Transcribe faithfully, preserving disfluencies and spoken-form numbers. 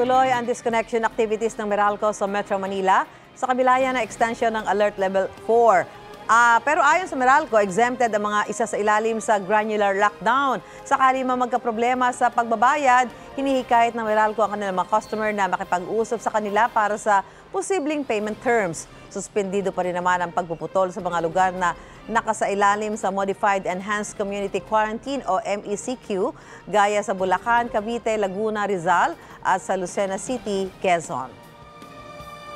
Tuloy ang disconnection activities ng Meralco sa Metro Manila sa kabila yan na extension ng Alert Level four. Uh, pero ayon sa Meralco, exempted ang mga isa sa ilalim sa granular lockdown. Sakali man magkaproblema sa pagbabayad, hinihikayat ng Meralco ang kanilang mga customer na makipag-usap sa kanila para sa posibleng payment terms. Suspendido pa rin naman ang pagpuputol sa mga lugar na nakasailalim sa Modified Enhanced Community Quarantine o M E C Q, gaya sa Bulacan, Cavite, Laguna, Rizal at sa Lucena City, Quezon.